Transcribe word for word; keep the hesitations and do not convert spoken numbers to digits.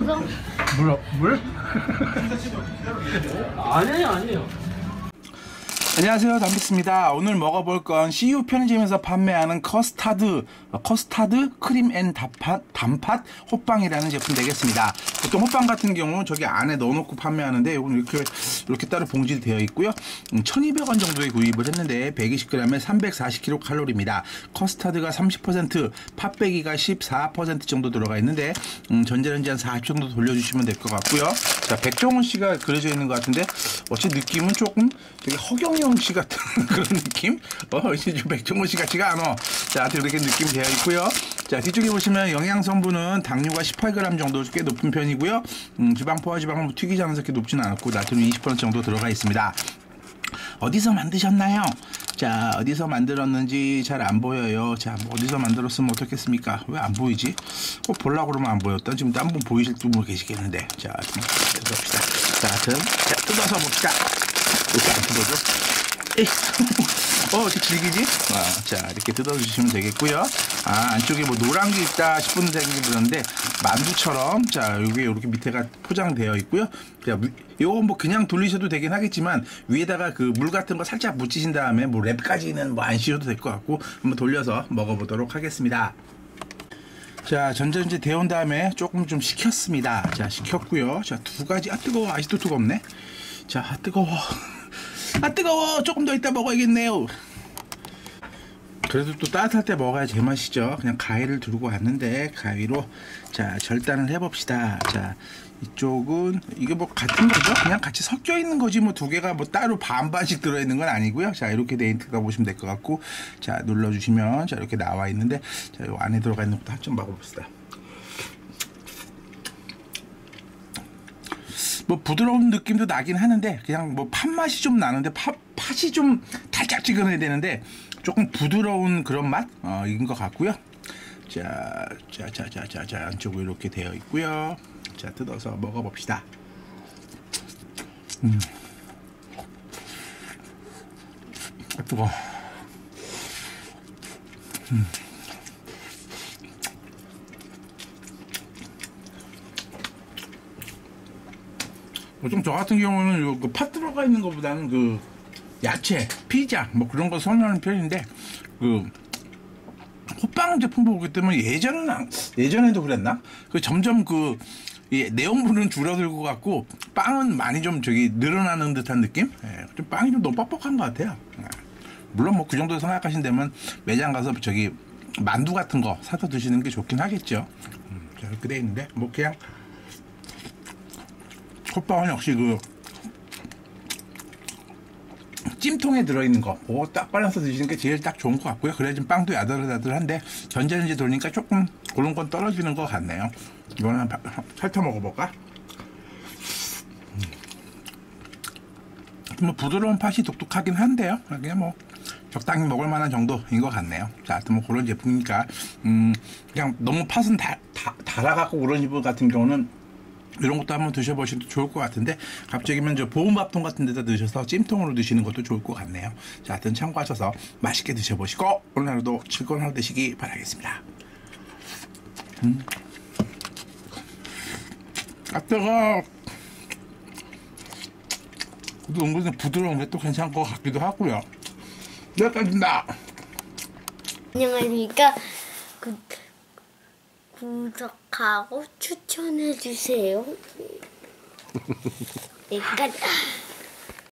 없어? 물? 물? 아니에요 아니에요. 안녕하세요, 단비스입니다. 오늘 먹어볼 건 씨유 편의점에서 판매하는 커스타드 커스타드 크림 앤 단팥, 단팥 호빵이라는 제품 되겠습니다. 보통 호빵 같은 경우는 저기 안에 넣어놓고 판매하는데 이건 이렇게 이렇게 따로 봉지되어 있고요. 천이백 원 정도에 구입을 했는데 백이십 그램에 삼백사십 킬로칼로리입니다. 커스타드가 삼십 퍼센트, 팥배기가 십사 퍼센트 정도 들어가 있는데 음, 전자레인지 한 사십 정도 돌려주시면 될 것 같고요. 자, 백종원 씨가 그려져 있는 것 같은데 어찌 느낌은 조금 되게 허경이 씨 같은 그런 느낌? 어, 이제 좀 백종원 씨 같지가 않아. 자, 이렇게 느낌 되어 있고요. 자, 뒤쪽에 보시면 영양 성분은 당류가 십팔 그램 정도 꽤 높은 편이고요. 음, 지방포화 지방은 튀기지 않아서 그렇게 높지는 않았고 나트륨 이십 퍼센트 정도 들어가 있습니다. 어디서 만드셨나요? 자, 어디서 만들었는지 잘 안 보여요. 자, 뭐 어디서 만들었으면 어떻겠습니까? 왜 안 보이지? 어, 보려고 그러면 안 보였던. 지금 딴 분 보이실 분 계시겠는데. 자, 좀 뜯어봅시다. 자, 하여튼 자, 뜯어서 봅시다. 이렇게 안 뜯어줘? 어, 이렇게 질기지? 아, 자, 이렇게 뜯어주시면 되겠고요. 아, 안쪽에 뭐 노란 게 있다 싶은 생각이 들었는데 만두처럼 자, 여기 이렇게 밑에가 포장되어 있고요. 자, 요건 뭐 그냥 돌리셔도 되긴 하겠지만 위에다가 그 물 같은 거 살짝 묻히신 다음에 뭐 랩까지는 뭐 안 씌워도 될 것 같고 한번 돌려서 먹어보도록 하겠습니다. 자, 전자레인지 데운 다음에 조금 좀 식혔습니다. 자, 식혔고요. 자, 두 가지. 아, 뜨거워. 아직도 뜨겁네. 자, 아, 뜨거워. 아, 뜨거워. 조금 더 이따 먹어야겠네요. 그래도 또 따뜻할 때 먹어야 제맛이죠. 그냥 가위를 들고 왔는데 가위로 자, 절단을 해봅시다. 자, 이쪽은 이게 뭐 같은 거죠? 그냥 같이 섞여 있는 거지 뭐 두 개가 뭐 따로 반반씩 들어있는 건 아니고요. 자, 이렇게 돼 있다 보시면 될 것 같고, 자, 눌러주시면 자, 이렇게 나와 있는데 자, 요 안에 들어가 있는 것도 좀 먹어봅시다. 뭐 부드러운 느낌도 나긴 하는데 그냥 뭐 팥맛이 좀 나는데 파, 팥이 좀 달짝지근해야 되는데 조금 부드러운 그런 맛? 어, 인 것 같고요. 자, 자, 자, 자, 자, 자, 안쪽으로 이렇게 되어 있고요. 자, 뜯어서 먹어봅시다. 음. 아, 뜨거워. 음. 보통 저 같은 경우는 요 그 팥 들어가 있는 것보다는 그 야채, 피자 뭐 그런 거 선호하는 편인데 그 호빵 제품 보기 때문에 예전은 예전에도 그랬나? 그 점점 그 예, 내용물은 줄어들고 같고 빵은 많이 좀 저기 늘어나는 듯한 느낌? 예, 좀 빵이 좀 너무 뻑뻑한 것 같아요. 예. 물론 뭐 그 정도 생각하신다면 매장 가서 저기 만두 같은 거 사서 드시는 게 좋긴 하겠죠. 음, 자, 이렇게 돼 있는데 뭐 그냥. 호빵은 역시 그 찜통에 들어있는 거 그거 딱 발라서 드시는 게 제일 딱 좋은 것 같고요. 그래야 좀 빵도 야들야들한데 전자레인지 돌리니까 조금 그런 건 떨어지는 것 같네요. 이거는 한번 살짝 먹어볼까? 뭐 부드러운 팥이 독특하긴 한데요. 그냥 뭐 적당히 먹을 만한 정도인 것 같네요. 자, 하여튼 뭐 그런 제품이니까 음 그냥 너무 팥은 다, 다, 달아갖고 그런 제품 같은 경우는 이런 것도 한번 드셔보시면 좋을 것 같은데 갑자기면 저 보온밥통 같은 데다 드셔서 찜통으로 드시는 것도 좋을 것 같네요. 자, 하여튼 참고하셔서 맛있게 드셔보시고 오늘 하루도 즐거운 하루 되시기 바라겠습니다. 음. 아, 뜨거워. 그래도 은근히 부드러운 게 또 괜찮은 것 같기도 하고요. 여기까지입니다. 안녕하십니까. 그... 구독하고 추천해주세요. 여기까지.